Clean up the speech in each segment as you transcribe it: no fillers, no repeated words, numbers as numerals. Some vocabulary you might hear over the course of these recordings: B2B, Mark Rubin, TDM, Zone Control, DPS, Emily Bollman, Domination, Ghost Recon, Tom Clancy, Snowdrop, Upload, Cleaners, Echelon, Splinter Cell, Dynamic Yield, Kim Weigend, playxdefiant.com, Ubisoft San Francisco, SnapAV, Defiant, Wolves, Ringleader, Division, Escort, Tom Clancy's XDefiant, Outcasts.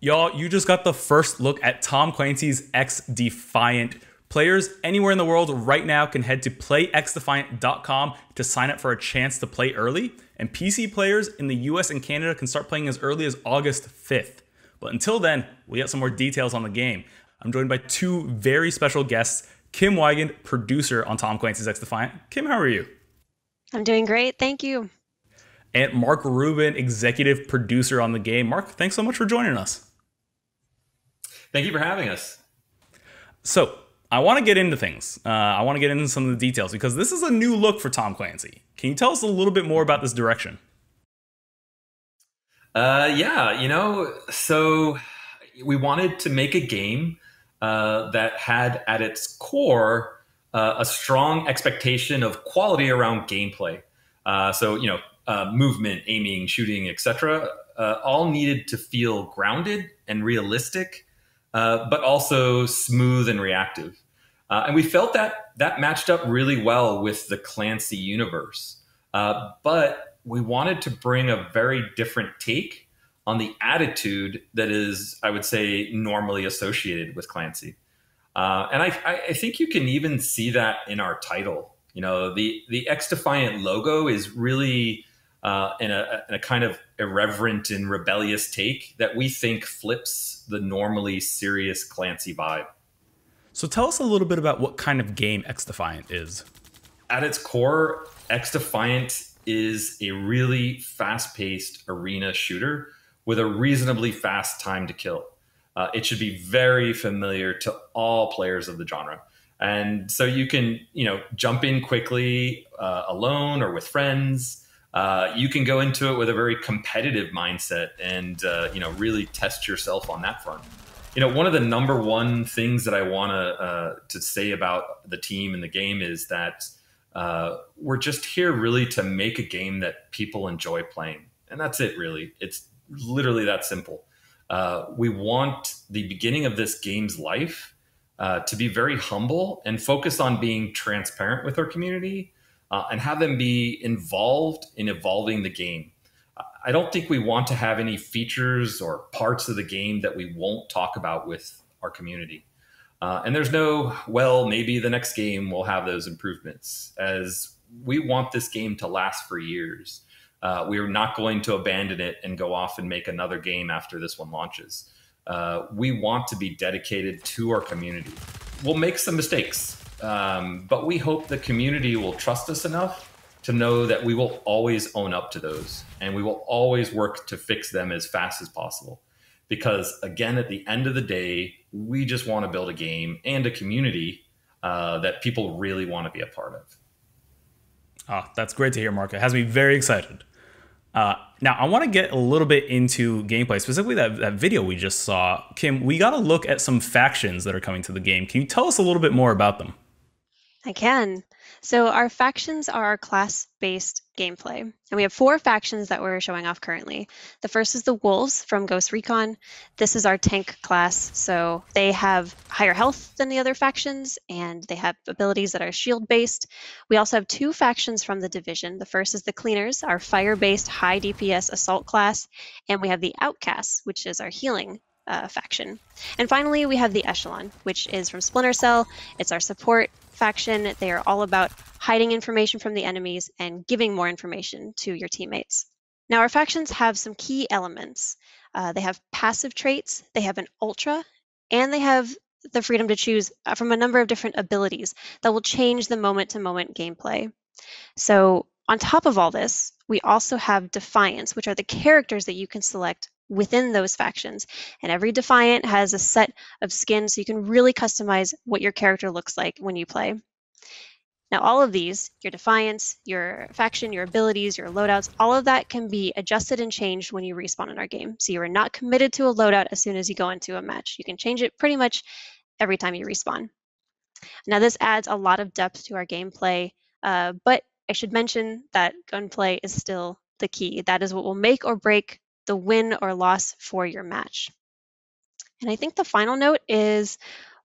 Y'all, you just got the first look at Tom Clancy's XDefiant. Players anywhere in the world right now can head to playxdefiant.com to sign up for a chance to play early, and PC players in the US and Canada can start playing as early as August 5th. But until then, we got some more details on the game. I'm joined by two very special guests, Kim Weigend, producer on Tom Clancy's XDefiant. Kim, how are you? I'm doing great, thank you. And Mark Rubin, executive producer on the game. Mark, thanks so much for joining us. Thank you for having us. So I want to get into things. I want to get into some of the details because this is a new look for Tom Clancy. Can you tell us a little bit more about this direction? Yeah, you know, so we wanted to make a game that had at its core a strong expectation of quality around gameplay. So, you know, movement, aiming, shooting, etc., all needed to feel grounded and realistic, but also smooth and reactive. And we felt that that matched up really well with the Clancy universe. But we wanted to bring a very different take on the attitude that is, I would say, normally associated with Clancy. And I think you can even see that in our title. You know, the XDefiant logo is really in a kind of irreverent and rebellious take that we think flips the normally serious Clancy vibe. So tell us a little bit about what kind of game XDefiant is. At its core, XDefiant is a really fast-paced arena shooter with a reasonably fast time to kill. It should be very familiar to all players of the genre. And so you can, you know, jump in quickly alone or with friends. You can go into it with a very competitive mindset and, you know, really test yourself on that front. You know, one of the #1 things that I want to say about the team and the game is that we're just here really to make a game that people enjoy playing. And that's it, really. It's literally that simple. We want the beginning of this game's life to be very humble and focused on being transparent with our community. And have them be involved in evolving the game. I don't think we want to have any features or parts of the game that we won't talk about with our community. And there's no, well, maybe the next game will have those improvements, as we want this game to last for years. We are not going to abandon it and go off and make another game after this one launches. We want to be dedicated to our community. We'll make some mistakes. But we hope the community will trust us enough to know that we will always own up to those, and we will always work to fix them as fast as possible. Because again, at the end of the day, we just want to build a game and a community that people really want to be a part of. Ah, that's great to hear, Mark. It has me very excited. Now, I want to get a little bit into gameplay, specifically that video we just saw. Kim, we got a look at some factions that are coming to the game. Can you tell us a little bit more about them? I can. So our factions are our class-based gameplay, and we have 4 factions that we're showing off currently. The first is the Wolves from Ghost Recon. This is our tank class, so they have higher health than the other factions, and they have abilities that are shield-based. We also have 2 factions from the Division. The first is the Cleaners, our fire-based high DPS assault class, and we have the Outcasts, which is our healing faction. And finally, we have the Echelon, which is from Splinter Cell. It's our support faction. They are all about hiding information from the enemies and giving more information to your teammates. Now, our factions have some key elements. They have passive traits, they have an ultra, and they have the freedom to choose from a number of different abilities that will change the moment-to-moment gameplay. So on top of all this, we also have Defiants, which are the characters that you can select within those factions, and every Defiant has a set of skins, so you can really customize what your character looks like when you play. Now, all of these, your Defiance, your faction, your abilities, your loadouts, all of that can be adjusted and changed when you respawn in our game, so you are not committed to a loadout as soon as you go into a match. You can change it pretty much every time you respawn. Now, this adds a lot of depth to our gameplay, but I should mention that gunplay is still the key. That is what will make or break the win or loss for your match. And I think the final note is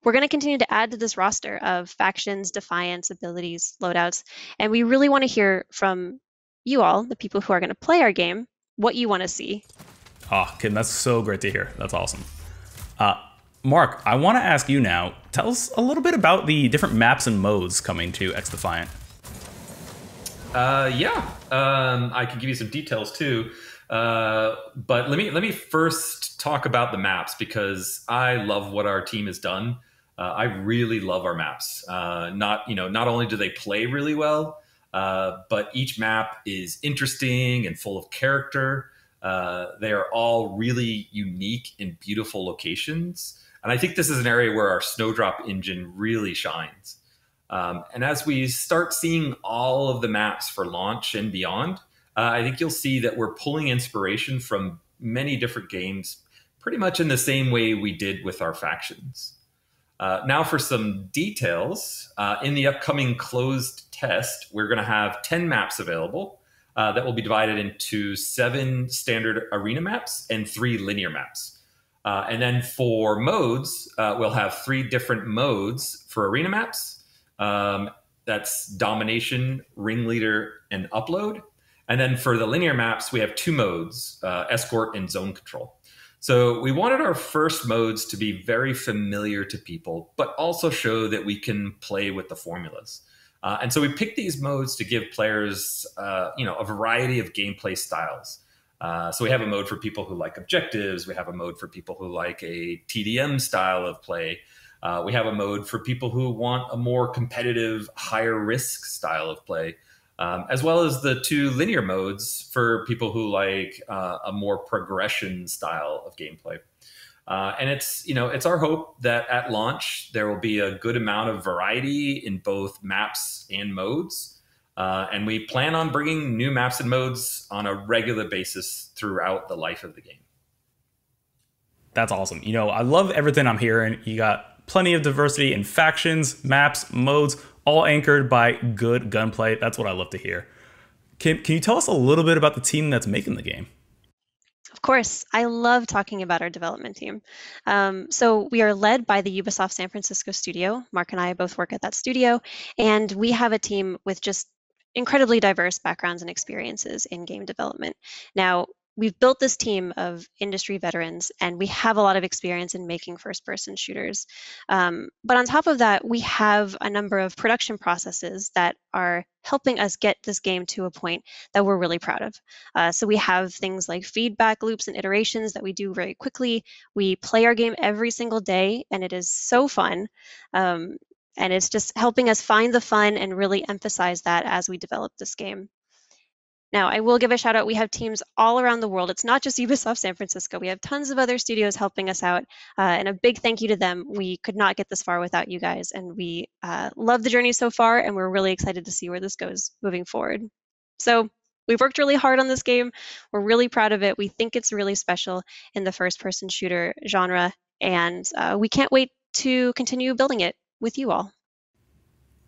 we're going to continue to add to this roster of factions, Defiance, abilities, loadouts, and we really want to hear from you all, the people who are going to play our game, what you want to see. Oh, Kim, that's so great to hear. That's awesome. Mark, I want to ask you now, tell us a little bit about the different maps and modes coming to XDefiant. I can give you some details too. But let me first talk about the maps, because I love what our team has done. I really love our maps. Not only do they play really well, but each map is interesting and full of character. They are all really unique and beautiful locations. And I think this is an area where our Snowdrop engine really shines. And as we start seeing all of the maps for launch and beyond, I think you'll see that we're pulling inspiration from many different games, pretty much in the same way we did with our factions. Now for some details, in the upcoming closed test, we're going to have 10 maps available that will be divided into 7 standard arena maps and 3 linear maps. And then for modes, we'll have 3 different modes for arena maps. That's Domination, Ringleader, and Upload. And then for the linear maps, we have 2 modes, Escort and Zone Control. So we wanted our first modes to be very familiar to people, but also show that we can play with the formulas. And so we picked these modes to give players a variety of gameplay styles. So we have a mode for people who like objectives. We have a mode for people who like a TDM style of play. We have a mode for people who want a more competitive, higher risk style of play, as well as the 2 linear modes for people who like a more progression style of gameplay. And it's our hope that at launch, there will be a good amount of variety in both maps and modes. And we plan on bringing new maps and modes on a regular basis throughout the life of the game. That's awesome. I love everything I'm hearing. You got plenty of diversity in factions, maps, modes, all anchored by good gunplay. That's what I love to hear. Kim, can you tell us a little bit about the team that's making the game? Of course. I love talking about our development team. So we are led by the Ubisoft San Francisco studio. Mark and I both work at that studio, and we have a team with just incredibly diverse backgrounds and experiences in game development. Now, we've built this team of industry veterans, and we have a lot of experience in making first-person shooters. But on top of that, we have a number of production processes that are helping us get this game to a point that we're really proud of. So we have things like feedback loops and iterations that we do very quickly. We play our game every single day, and it is so fun. And it's just helping us find the fun and really emphasize that as we develop this game. Now, I will give a shout out. We have teams all around the world. It's not just Ubisoft San Francisco. We have tons of other studios helping us out. And a big thank you to them. We could not get this far without you guys. And we love the journey so far. And we're really excited to see where this goes moving forward. So we've worked really hard on this game. We're really proud of it. We think it's really special in the first person shooter genre. And we can't wait to continue building it with you all.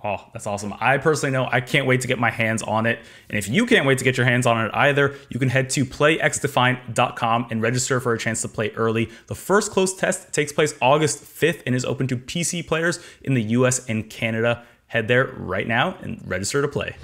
Oh, that's awesome. I personally know I can't wait to get my hands on it. And if you can't wait to get your hands on it either, you can head to playxdefiant.com and register for a chance to play early. The first closed test takes place August 5th and is open to PC players in the US and Canada. Head there right now and register to play.